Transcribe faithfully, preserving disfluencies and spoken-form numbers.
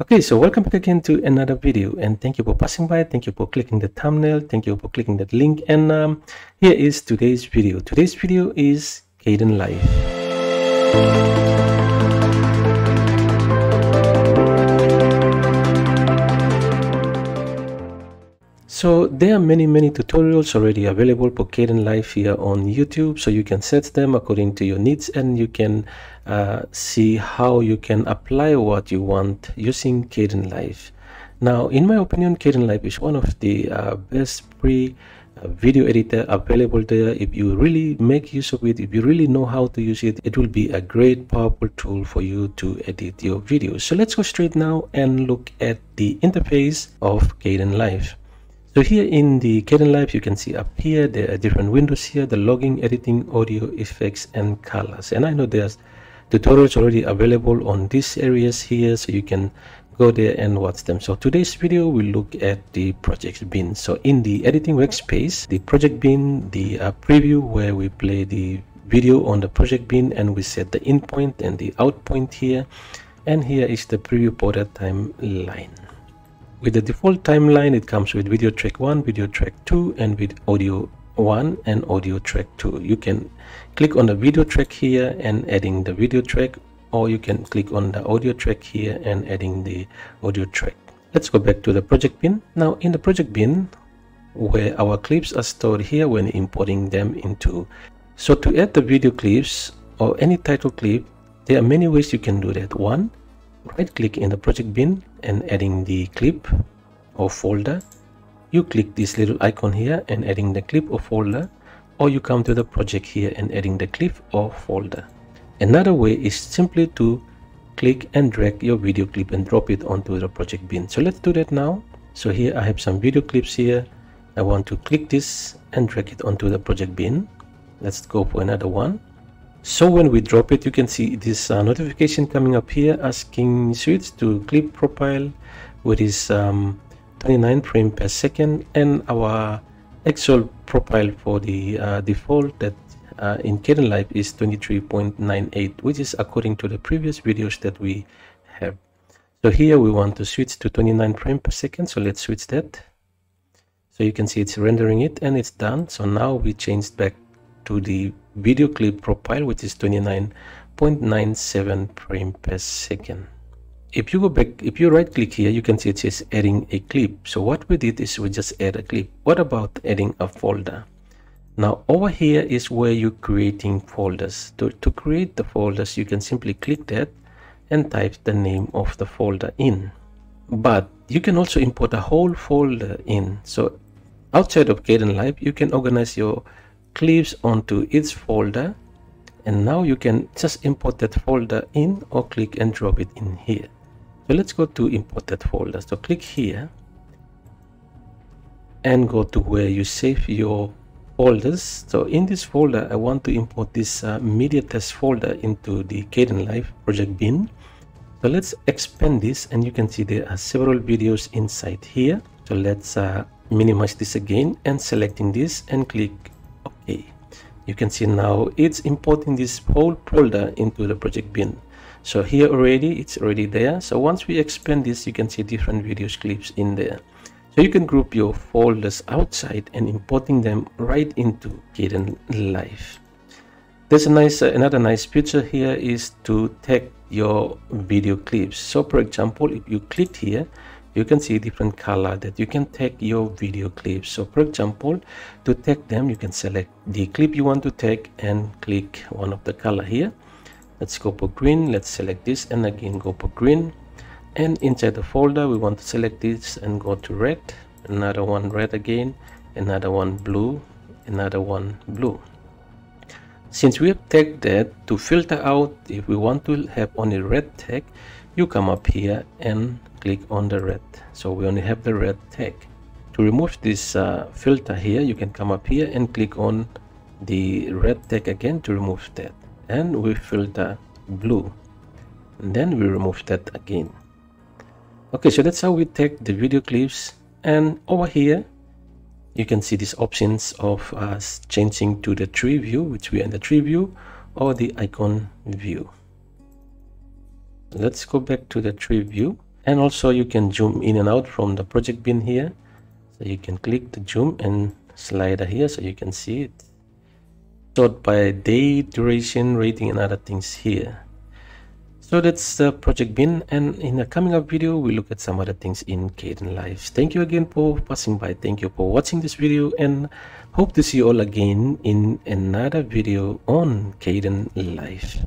Okay, so welcome back again to another video, and thank you for passing by. Thank you for clicking the thumbnail. Thank you for clicking that link. And um, here is today's video. Today's video is Kdenlive. So there are many many tutorials already available for Kdenlive here on YouTube, so you can set them according to your needs, and you can uh, see how you can apply what you want using Kdenlive. Now, in my opinion, Kdenlive is one of the uh, best free uh, video editor available there. If you really make use of it, if you really know how to use it, it will be a great powerful tool for you to edit your videos. So let's go straight now and look at the interface of Kdenlive. So here in the Kdenlive, you can see up here, there are different windows here, the logging, editing, audio, effects, and colors. And I know there's tutorials already available on these areas here, so you can go there and watch them. So today's video, we look at the project bin. So in the editing workspace, the project bin, the uh, preview where we play the video on the project bin and we set the in point and the out point here. And here is the preview border timeline. With the default timeline, it comes with video track one, video track two, and with audio one and audio track two. You can click on the video track here and adding the video track, or you can click on the audio track here and adding the audio track. Let's go back to the project bin. Now in the project bin, where our clips are stored here when importing them into. So to add the video clips or any title clip, there are many ways you can do that. One, right click in the project bin and adding the clip or folder. You click this little icon here and adding the clip or folder, or you come to the project here and adding the clip or folder. Another way is simply to click and drag your video clip and drop it onto the project bin. So let's do that now. So here I have some video clips here. I want to click this and drag it onto the project bin. Let's go for another one. So when we drop it, you can see this uh, notification coming up here asking switch to clip profile, which is um, twenty-nine frame per second, and our actual profile for the uh, default that uh, in Kdenlive is twenty-three point nine eight, which is according to the previous videos that we have. So here we want to switch to twenty-nine frame per second, so let's switch that. So you can see it's rendering it and it's done. So now we changed back to the video clip profile, which is twenty-nine point nine seven frame per second. If you go back, if you right click here, you can see it says adding a clip. So what we did is we just add a clip. What about adding a folder? Now over here is where you're creating folders. To, to create the folders, you can simply click that and type the name of the folder in. But you can also import a whole folder in. So outside of Kdenlive, you can organize your clips onto its folder, and now you can just import that folder in or click and drop it in here. So let's go to import that folder. So click here and go to where you save your folders. So in this folder, I want to import this uh, media test folder into the Kdenlive project bin. So let's expand this, and you can see there are several videos inside here. So let's uh, minimize this again and selecting this and click. You can see now it's importing this whole folder into the project bin. So here already, it's already there. So once we expand this, you can see different videos clips in there. So you can group your folders outside and importing them right into Kdenlive. There's a nice, uh, another nice feature here is to tag your video clips. So for example, if you click here, you can see different color that you can tag your video clips. So for example, to tag them, you can select the clip you want to tag and click one of the color here. Let's go for green. Let's select this and again go for green. And inside the folder, we want to select this and go to red. Another one red again. Another one blue. Another one blue. Since we have tagged that, to filter out, if we want to have only red tag, you come up here and click on the red. So we only have the red tag. To remove this uh, filter here, you can come up here and click on the red tag again to remove that, and we filter blue, and then we remove that again. Okay, so that's how we tag the video clips. And over here you can see these options of us changing to the tree view, which we are in the tree view, or the icon view. Let's go back to the tree view. And also you can zoom in and out from the project bin here. So you can click the zoom and slider here so you can see it. Sort by day, duration, rating and other things here. So that's the project bin, and in the coming up video we look at some other things in Kdenlive. Thank you again for passing by. Thank you for watching this video, and hope to see you all again in another video on Kdenlive.